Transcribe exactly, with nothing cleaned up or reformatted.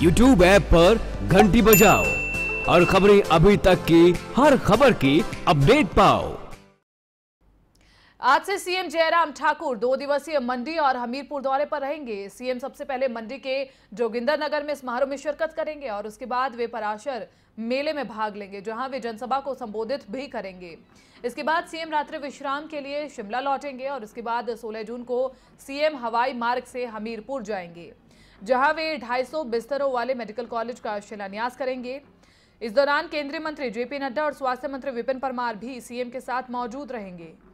YouTube app पर घंटी बजाओ और खबरें अभी तक की हर खबर की अपडेट पाओ। आज से सीएम जयराम ठाकुर दो दिवसीय मंडी और हमीरपुर दौरे पर रहेंगे। सीएम सबसे पहले मंडी के जोगिंदर नगर में समारोह में शिरकत करेंगे और उसके बाद वे पराशर मेले में भाग लेंगे, जहां वे जनसभा को संबोधित भी करेंगे। इसके बाद सीएम रात्रि विश्राम के लिए शिमला लौटेंगे और उसके बाद सोलह जून को सीएम हवाई मार्ग से हमीरपुर जाएंगे, जहां वे ढाई सौ बिस्तरों वाले मेडिकल कॉलेज का शिलान्यास करेंगे। इस दौरान केंद्रीय मंत्री जेपी नड्डा और स्वास्थ्य मंत्री विपिन परमार भी सीएम के साथ मौजूद रहेंगे।